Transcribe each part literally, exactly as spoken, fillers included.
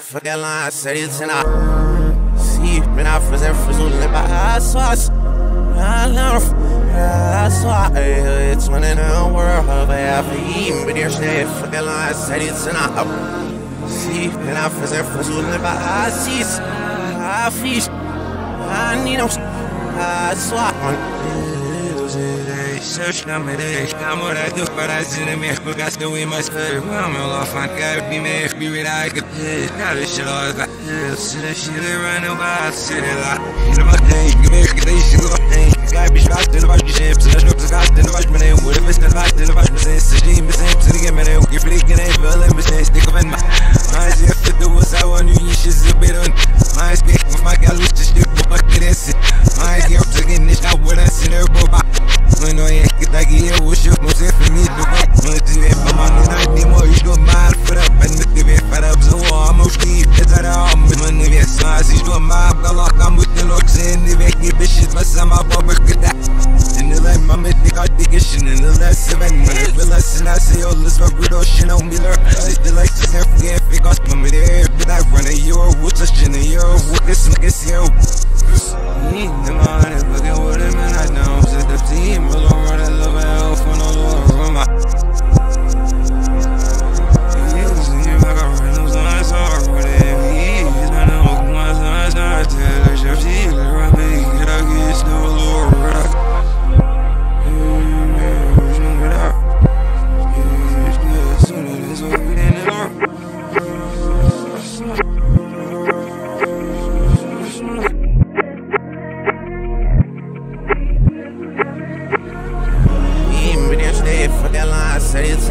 Fuck that line, I said it's in our see, man, I was in Frisoo, and I saw us. I love, I saw it's one in the world, but I feel but you're saying, fuck that line, I said it's in our see, man, I was in Frisoo, and I see us. I fish, I need us. I saw one. So, come at it, come what I do, but I see the man who got the way my story. I'm a law, I gotta be made, be with I could. Now this shit all is like, shit, that shit, they run over, I said it like, you know, they make they should go, they got be shot, they watch the ships, and I got the watchman, and what if it's the fact that the watchman is sixteen percent to the game, and if they can have eleven percent, stick up in my eyes, if it was I want you, you should be on my stick with my gal, which is the bucket, that's it. My girl, taking this out with us in her robot. I know I get like you wish you was if you need to work. I'm on the night, they more you don't mind for up and the bit fed up, so I'm okay. It's at all with my new size. You don't mind, the lock, I'm with the locks in the back, you bitches, but some of our work with that. And the lamb, I'm at the condition in the last seven minutes. The lesson I say, oh, let's work with ocean on Miller. I still like to have forget because I'm there, but I run a year with a chin, a year with this, like it's here. You ain't the man, it's looking with him, and I know. Team will run a little elf on all over my using your rentals on sorrow. He's not a hook, my son's not a chef. He's a running, get out, get snow, Lord. He's no good out. He's good sooner than so good in the Lord. I said it's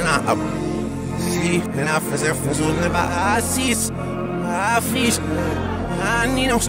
not up. See, and I was there for soon. I see, I fish, I need them.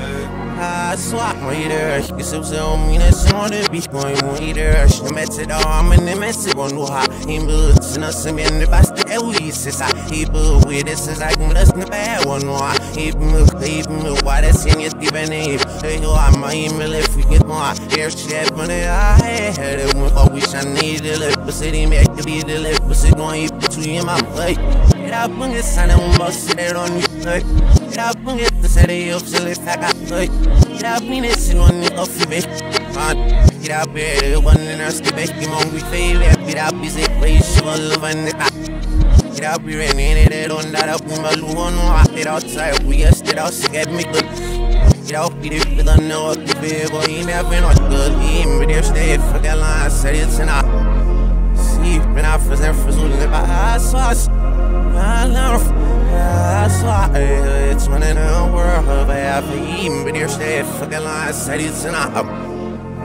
I swap my ears. It's so mean. It's on the beach going with eaters. The method arm and the message on the hot. He moves and us in the past. Ellie says, I keep with this is like that's the bad one. Why he moved, he moved. Why that's in your given name? They go, I might even if we get more. There's shit when I had it. I wish I need the lip, but city make it be the lip, but it's going to you in my plate. Get up and get sun and bust it on you. Get up and get the city of silly fact. Get up and it's in one of your bitch. Get out there, one in our step, you won't be favorite. Get out, be sick, place, you will love and the get out, be ready, and it on that up, we will one more. Get outside, we just get out, get me good. Get out, be the people that know what to be, but he never not good. He ain't ready to stay for that line, said it's in our see, when I was there for soon, if I saw us, I love, I saw it's one in the world, but I feel ready to stay for that line, said it's in our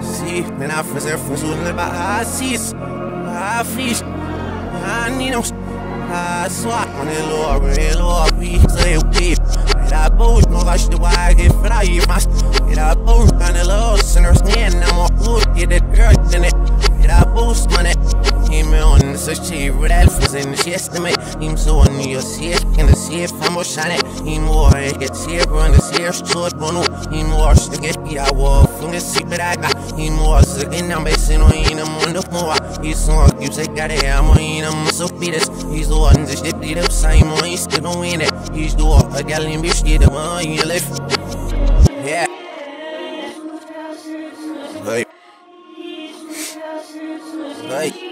see, man, I was there for soon, but I see, I fish, I need them. I swap on the lower, real lower, we say, we. And I both know I should why I get fly, my. And I both on the low, sinners, man, I'm a good, get it earth in it. And I both on it. Him on the search, with alphas in the chest to me. Him so on your safe, and the safe, I'm more shiny. Him more, I get safe, on the safe, short, one, him more, to get me, I walk from the seat, but I got. He was again, I'm basing on him on the floor. He's so you say that I'm on him, so Peters. He's the one that shit beat up, Simon, he's still on it. He's the one, I got him, bitch, get the one you left. Yeah. Hey. Hey.